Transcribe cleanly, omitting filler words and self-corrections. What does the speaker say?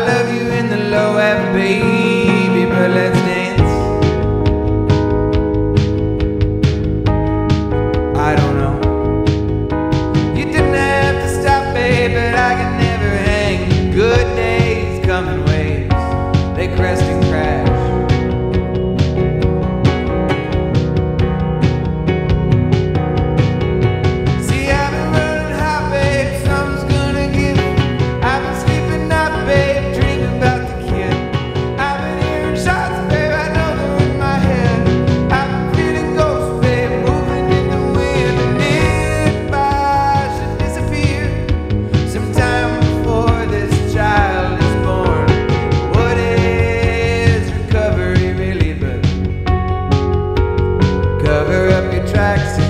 I love you in the low end, baby, but let's dance. I don't know. You didn't have to stop, babe, but I can never hang. Good days come in waves, they crest and crash. Cover up your tracks.